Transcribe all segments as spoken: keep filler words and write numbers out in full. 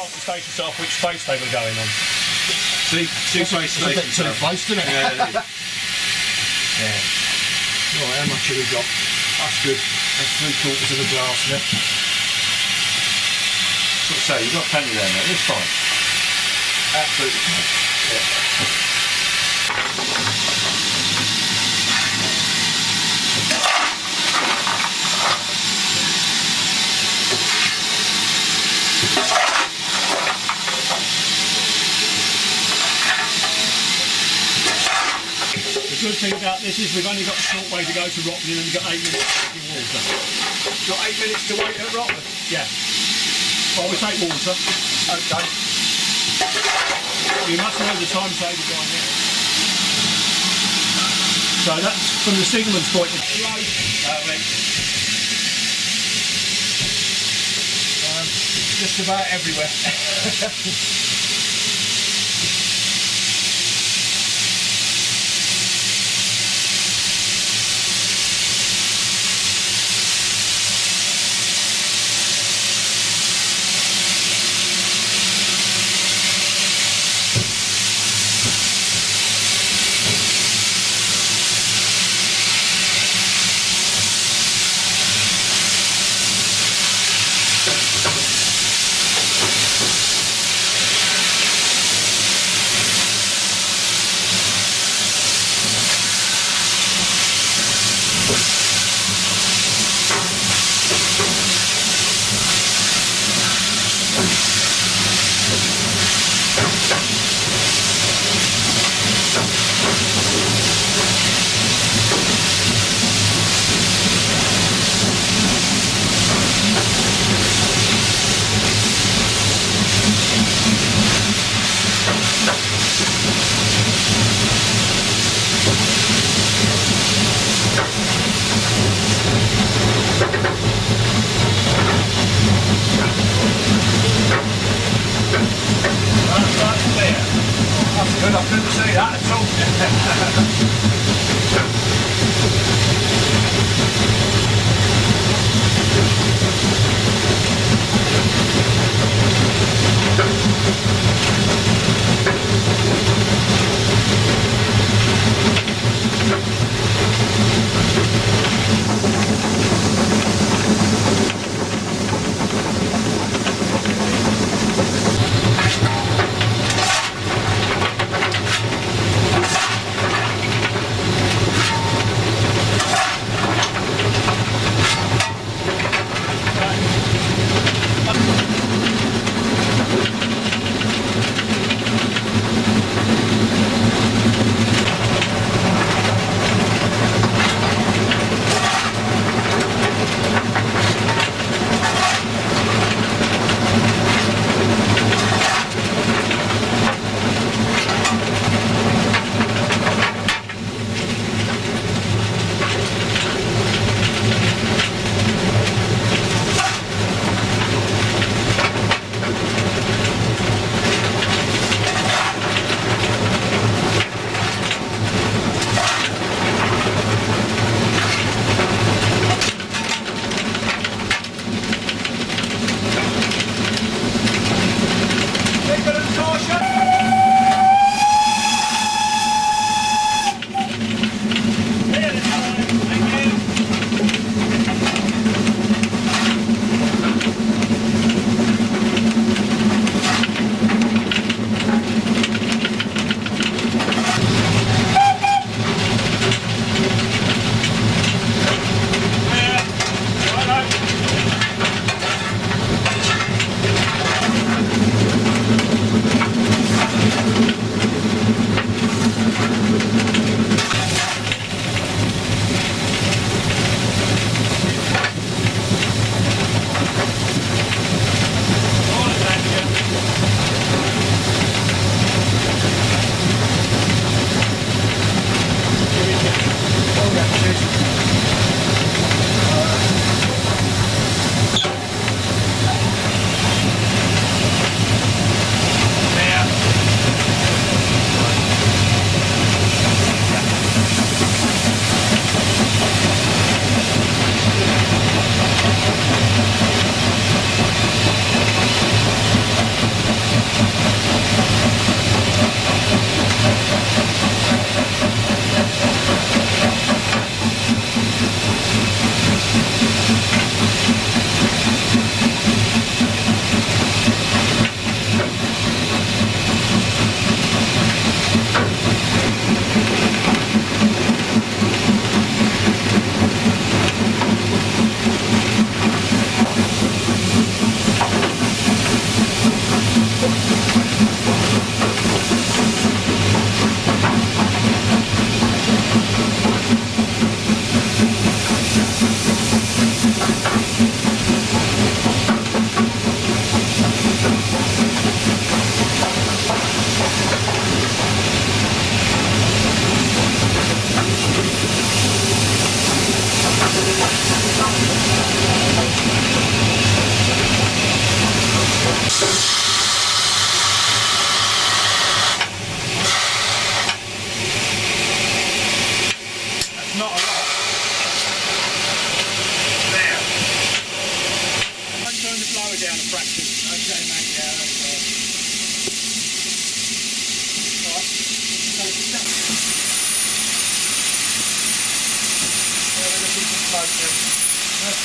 plant the station off which space they were going on. See, two space stations. It's a bit too close, isn't it? Yeah, yeah. Yeah. Right, how much have we got? That's good. That's three quarters of a glass now. Let's say you've got plenty there, mate. It's fine. Absolutely fine. Yeah. The good thing about this is we've only got a short way to go to Ropley and we've got eight minutes to get water. Got eight minutes to wait at Ropley? Yeah. Well, we take water. Okay. You must know the time saver down here. So that's from the signalman's point of view. Um, just about everywhere.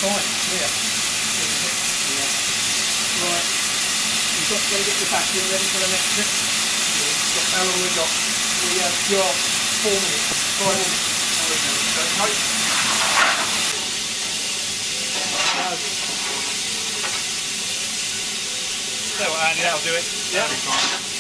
Right, here. Yeah. Right. You've got to get your vacuum ready for the next trip. How long we got? We have your four minutes. Five minutes. Okay. Well, Andy, that'll do it. Yeah. That'll be fine.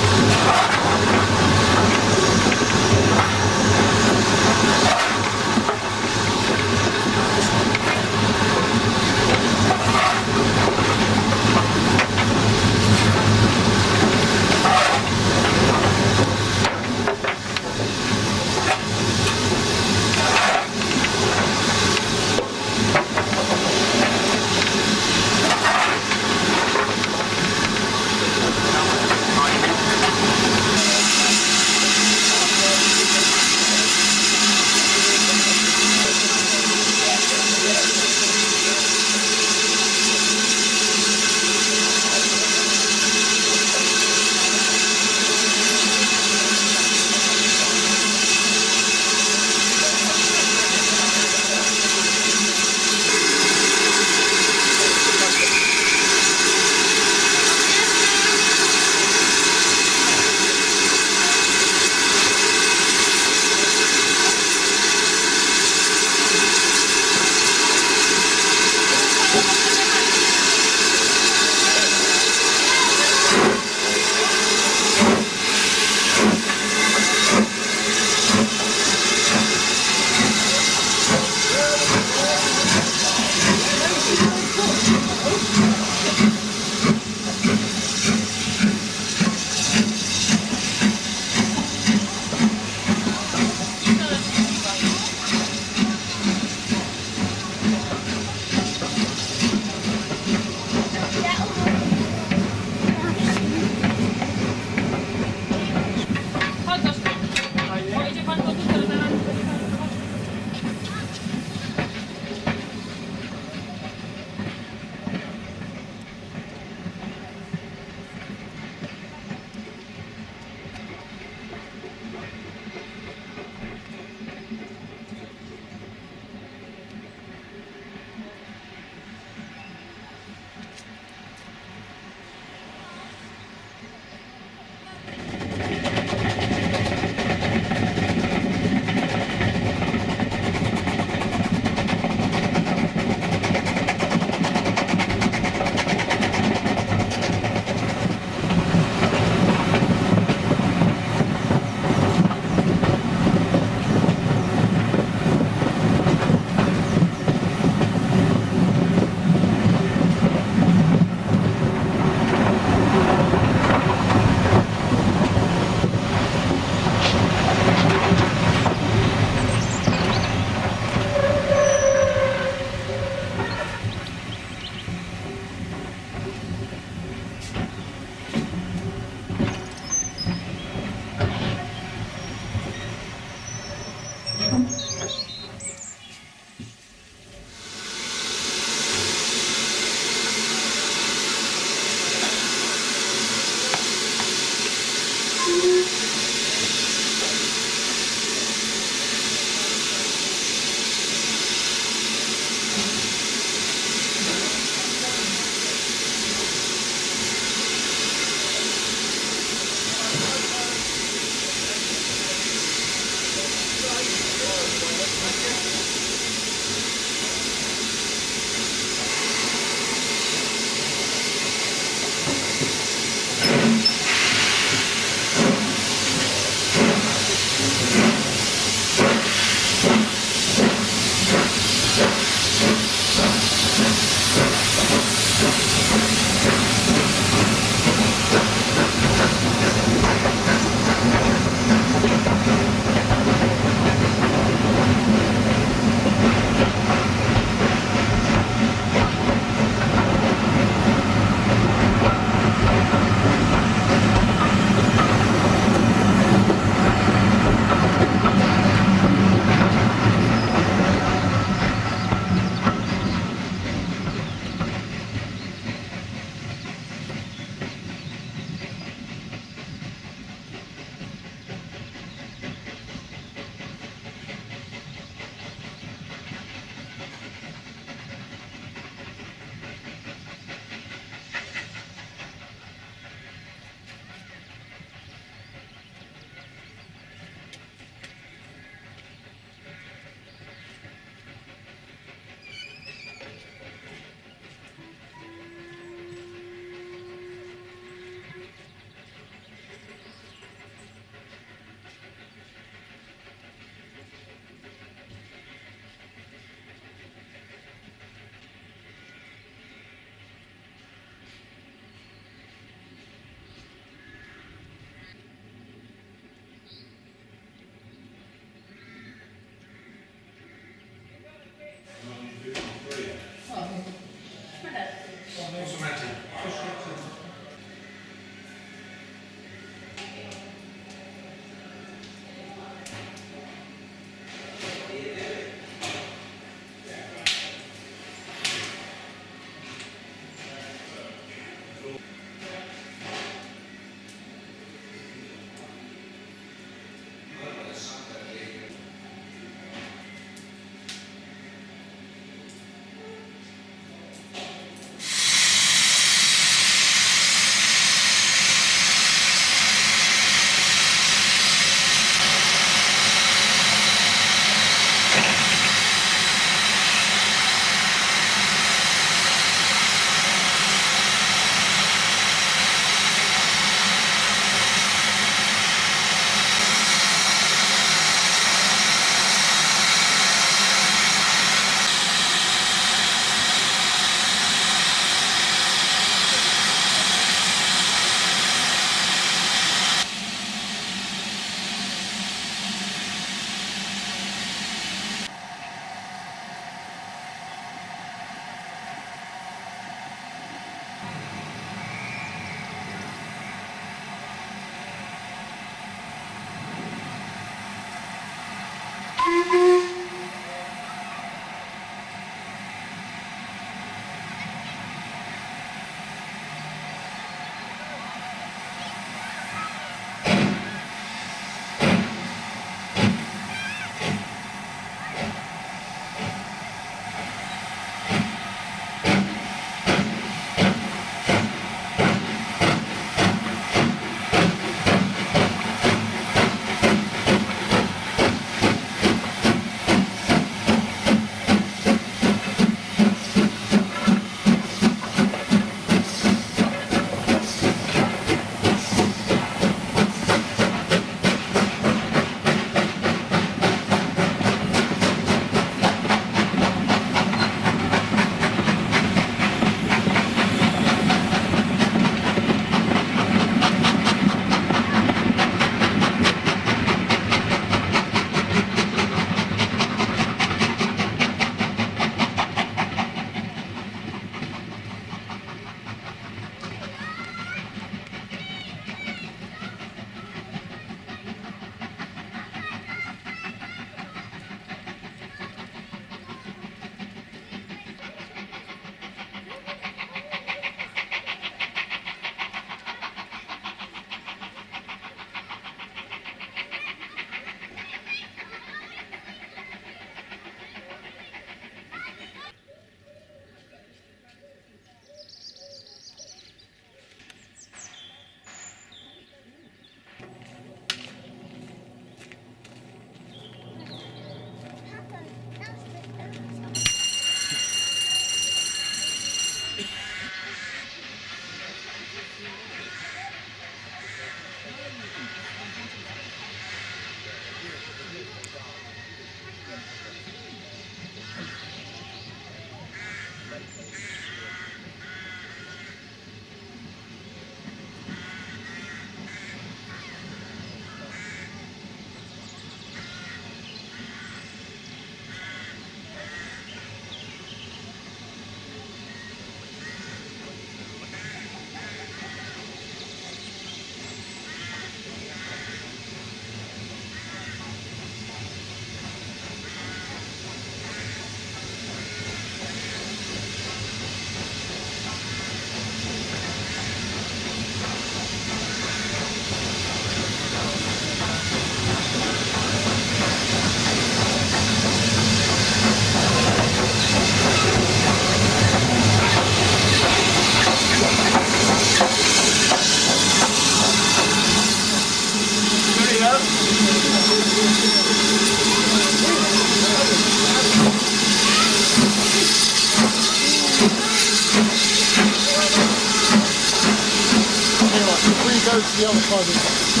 go to the other side of the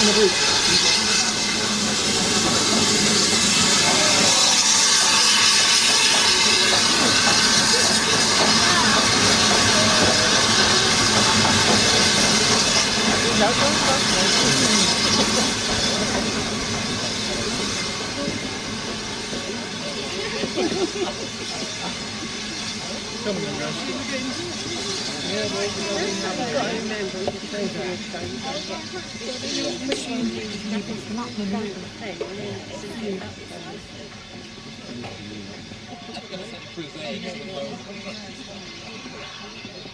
on the roof. No, don't,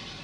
don't.